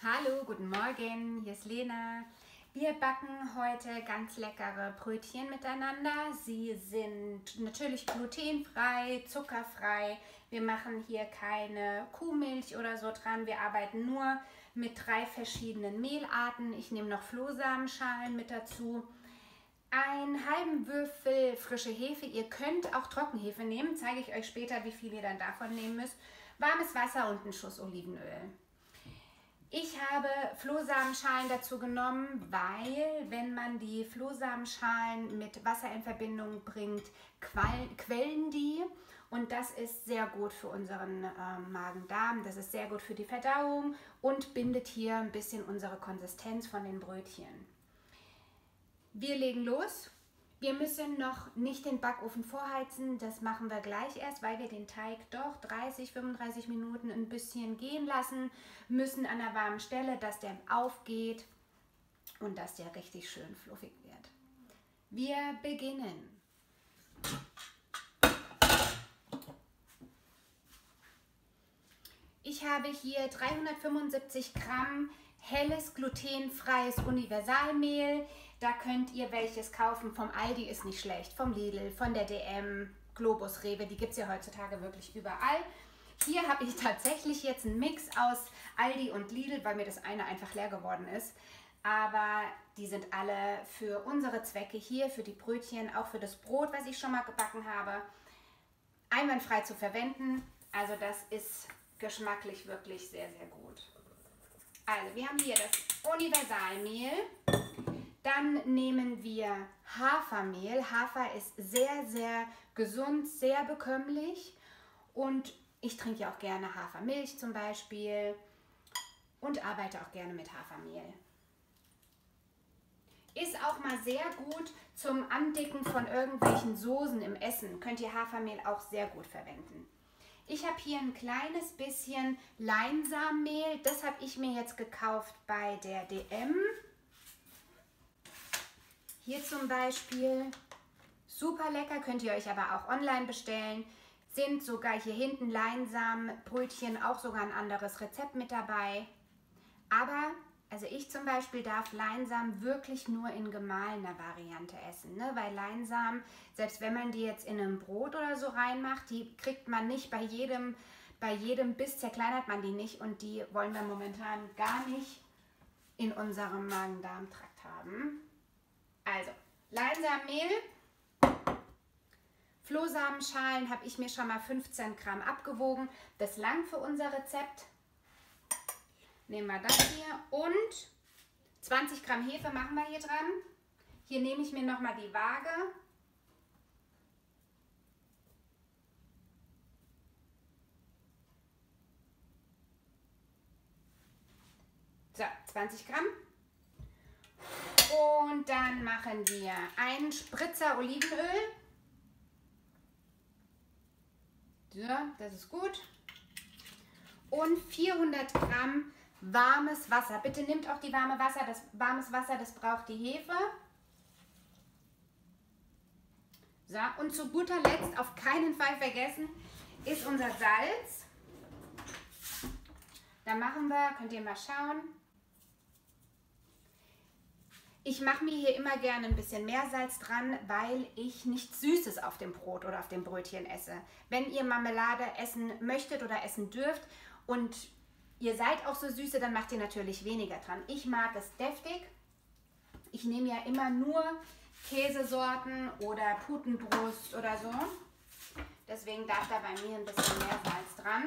Hallo, guten Morgen, hier ist Lena. Wir backen heute ganz leckere Brötchen miteinander. Sie sind natürlich glutenfrei, zuckerfrei. Wir machen hier keine Kuhmilch oder so dran. Wir arbeiten nur mit 3 verschiedenen Mehlarten. Ich nehme noch Flohsamenschalen mit dazu. Einen halben Würfel frische Hefe. Ihr könnt auch Trockenhefe nehmen. Zeige ich euch später, wie viel ihr dann davon nehmen müsst. Warmes Wasser und einen Schuss Olivenöl. Ich habe Flohsamenschalen dazu genommen, weil wenn man die Flohsamenschalen mit Wasser in Verbindung bringt, quellen die. Und das ist sehr gut für unseren Magen-Darm, das ist sehr gut für die Verdauung und bindet hier ein bisschen unsere Konsistenz von den Brötchen. Wir legen los. Wir müssen noch nicht den Backofen vorheizen, das machen wir gleich erst, weil wir den Teig doch 30, 35 Minuten ein bisschen gehen lassen müssen an einer warmen Stelle, dass der aufgeht und dass der richtig schön fluffig wird. Wir beginnen. Ich habe hier 375 Gramm helles, glutenfreies Universalmehl. Da könnt ihr welches kaufen. Vom Aldi ist nicht schlecht, vom Lidl, von der DM, Globus, Rewe. Die gibt es ja heutzutage wirklich überall. Hier habe ich tatsächlich jetzt einen Mix aus Aldi und Lidl, weil mir das eine einfach leer geworden ist. Aber die sind alle für unsere Zwecke hier, für die Brötchen, auch für das Brot, was ich schon mal gebacken habe, einwandfrei zu verwenden. Also das ist geschmacklich wirklich sehr, sehr gut. Also wir haben hier das Universalmehl. Dann nehmen wir Hafermehl. Hafer ist sehr, sehr gesund, sehr bekömmlich. Und ich trinke ja auch gerne Hafermilch zum Beispiel und arbeite auch gerne mit Hafermehl. Ist auch mal sehr gut zum Andicken von irgendwelchen Soßen im Essen. Könnt ihr Hafermehl auch sehr gut verwenden. Ich habe hier ein kleines bisschen Leinsamenmehl. Das habe ich mir jetzt gekauft bei der DM. Hier zum Beispiel, super lecker, könnt ihr euch aber auch online bestellen. Sind sogar hier hinten Leinsamenbrötchen, auch sogar ein anderes Rezept mit dabei. Aber, also ich zum Beispiel darf Leinsamen wirklich nur in gemahlener Variante essen, ne? Weil Leinsamen, selbst wenn man die jetzt in ein Brot oder so reinmacht, die kriegt man nicht bei jedem Biss zerkleinert man die nicht. Und die wollen wir momentan gar nicht in unserem Magen-Darm-Trakt haben. Also, Leinsamenmehl, Flohsamenschalen habe ich mir schon mal 15 Gramm abgewogen. Das langt für unser Rezept. Nehmen wir das hier und 20 Gramm Hefe machen wir hier dran. Hier nehme ich mir nochmal die Waage. So, 20 Gramm. Und dann machen wir einen Spritzer Olivenöl. So, das ist gut. Und 400 Gramm warmes Wasser. Bitte nehmt auch die warmes Wasser, das braucht die Hefe. So, und zu guter Letzt, auf keinen Fall vergessen, ist unser Salz. Da machen wir, könnt ihr mal schauen. Ich mache mir hier immer gerne ein bisschen Meersalz dran, weil ich nichts Süßes auf dem Brot oder auf dem Brötchen esse. Wenn ihr Marmelade essen möchtet oder essen dürft und ihr seid auch so süße, dann macht ihr natürlich weniger dran. Ich mag es deftig. Ich nehme ja immer nur Käsesorten oder Putenbrust oder so. Deswegen darf da bei mir ein bisschen Meersalz dran.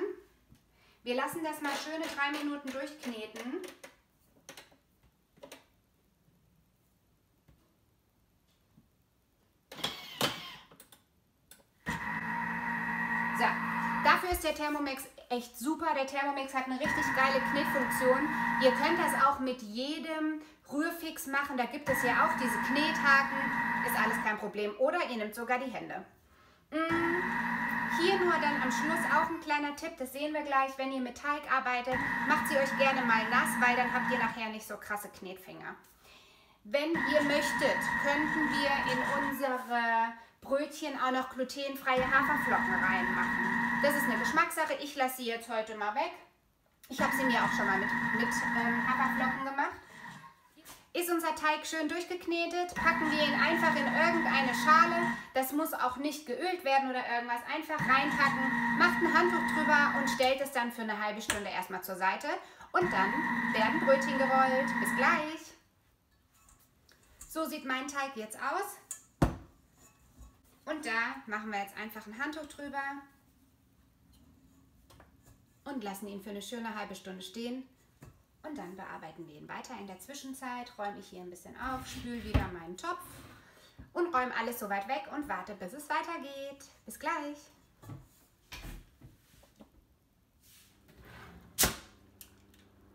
Wir lassen das mal schöne 3 Minuten durchkneten. Dafür ist der Thermomix echt super. Der Thermomix hat eine richtig geile Knetfunktion. Ihr könnt das auch mit jedem Rührfix machen. Da gibt es ja auch diese Knethaken. Ist alles kein Problem. Oder ihr nehmt sogar die Hände. Hier nur dann am Schluss auch ein kleiner Tipp. Das sehen wir gleich. Wenn ihr mit Teig arbeitet, macht sie euch gerne mal nass, weil dann habt ihr nachher nicht so krasse Knetfinger. Wenn ihr möchtet, könnten wir in unsere Brötchen auch noch glutenfreie Haferflocken reinmachen. Das ist eine Geschmackssache. Ich lasse sie jetzt heute mal weg. Ich habe sie mir auch schon mal mit Haferflocken gemacht. Ist unser Teig schön durchgeknetet, packen wir ihn einfach in irgendeine Schale. Das muss auch nicht geölt werden oder irgendwas. Einfach reinpacken, macht ein Handtuch drüber und stellt es dann für eine halbe Stunde erstmal zur Seite. Und dann werden Brötchen gerollt. Bis gleich. So sieht mein Teig jetzt aus. Und da machen wir jetzt einfach ein Handtuch drüber und lassen ihn für eine schöne halbe Stunde stehen. Und dann bearbeiten wir ihn weiter. In der Zwischenzeit räume ich hier ein bisschen auf, spüle wieder meinen Topf und räume alles so weit weg und warte, bis es weitergeht. Bis gleich!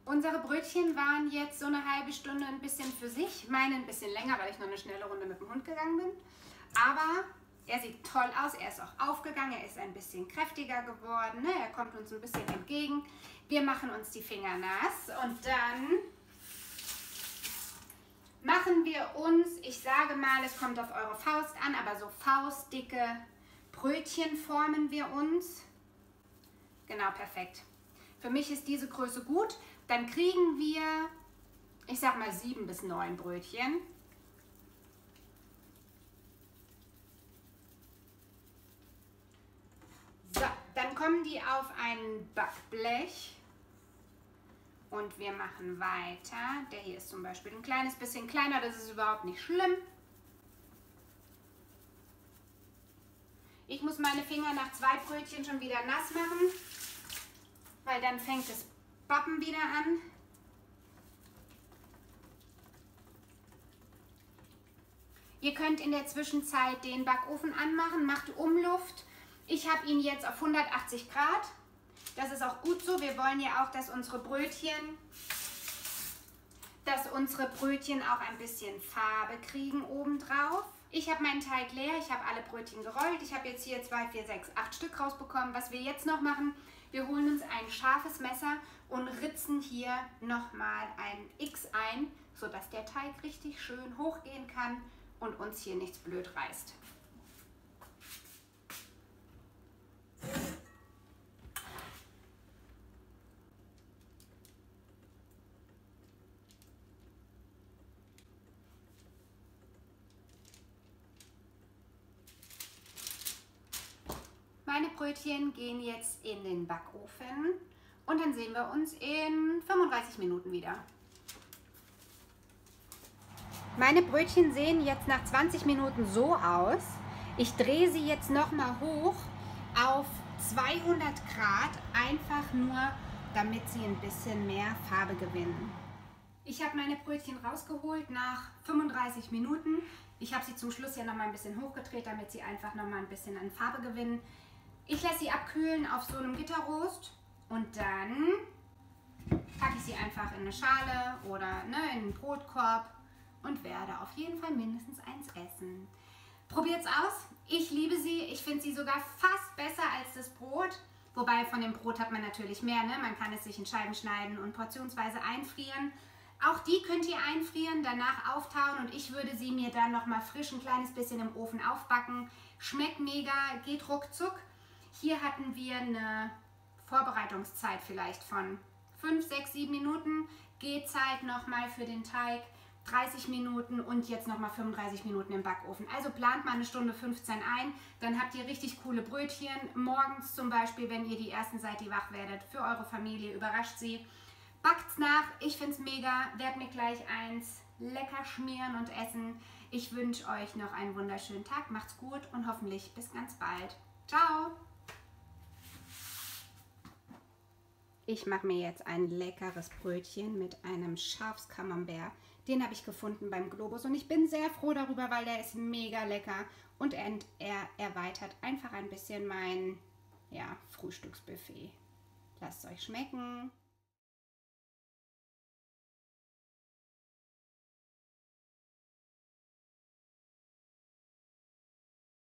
Unsere Brötchen waren jetzt so eine halbe Stunde ein bisschen für sich. Meine ein bisschen länger, weil ich noch eine schnelle Runde mit dem Hund gegangen bin. Aber er sieht toll aus, er ist auch aufgegangen, er ist ein bisschen kräftiger geworden, ne? Er kommt uns ein bisschen entgegen. Wir machen uns die Finger nass und dann machen wir uns, ich sage mal, es kommt auf eure Faust an, aber so faustdicke Brötchen formen wir uns. Genau, perfekt. Für mich ist diese Größe gut. Dann kriegen wir, ich sag mal, 7 bis 9 Brötchen. Dann kommen die auf ein Backblech und wir machen weiter. Der hier ist zum Beispiel ein kleines bisschen kleiner, das ist überhaupt nicht schlimm. Ich muss meine Finger nach 2 Brötchen schon wieder nass machen, weil dann fängt das Bappen wieder an. Ihr könnt in der Zwischenzeit den Backofen anmachen, macht Umluft. Ich habe ihn jetzt auf 180 Grad. Das ist auch gut so. Wir wollen ja auch, dass unsere Brötchen auch ein bisschen Farbe kriegen obendrauf. Ich habe meinen Teig leer. Ich habe alle Brötchen gerollt. Ich habe jetzt hier 2, 4, 6, 8 Stück rausbekommen. Was wir jetzt noch machen, wir holen uns ein scharfes Messer und ritzen hier nochmal ein X ein, sodass der Teig richtig schön hochgehen kann und uns hier nichts blöd reißt. Meine Brötchen gehen jetzt in den Backofen und dann sehen wir uns in 35 Minuten wieder. Meine Brötchen sehen jetzt nach 20 Minuten so aus. Ich drehe sie jetzt nochmal hoch auf 200 Grad, einfach nur, damit sie ein bisschen mehr Farbe gewinnen. Ich habe meine Brötchen rausgeholt nach 35 Minuten. Ich habe sie zum Schluss ja nochmal ein bisschen hochgedreht, damit sie einfach nochmal ein bisschen an Farbe gewinnen. Ich lasse sie abkühlen auf so einem Gitterrost und dann packe ich sie einfach in eine Schale oder in einen Brotkorb und werde auf jeden Fall mindestens eins essen. Probiert's aus. Ich liebe sie. Ich finde sie sogar fast besser als das Brot. Wobei von dem Brot hat man natürlich mehr, ne? Man kann es sich in Scheiben schneiden und portionsweise einfrieren. Auch die könnt ihr einfrieren, danach auftauen und ich würde sie mir dann nochmal frisch ein kleines bisschen im Ofen aufbacken. Schmeckt mega, geht ruckzuck. Hier hatten wir eine Vorbereitungszeit vielleicht von 5, 6, 7 Minuten. Gehzeit nochmal für den Teig. 30 Minuten und jetzt nochmal 35 Minuten im Backofen. Also plant mal eine Stunde 15 ein, dann habt ihr richtig coole Brötchen. Morgens zum Beispiel, wenn ihr die Ersten seid, die wach werdet, für eure Familie, überrascht sie. Backt's nach, ich find's mega, werd mir gleich eins lecker schmieren und essen. Ich wünsche euch noch einen wunderschönen Tag, macht's gut und hoffentlich bis ganz bald. Ciao! Ich mache mir jetzt ein leckeres Brötchen mit einem Schafscamembert. Den habe ich gefunden beim Globus und ich bin sehr froh darüber, weil der ist mega lecker und er erweitert einfach ein bisschen mein Frühstücksbuffet. Lasst es euch schmecken.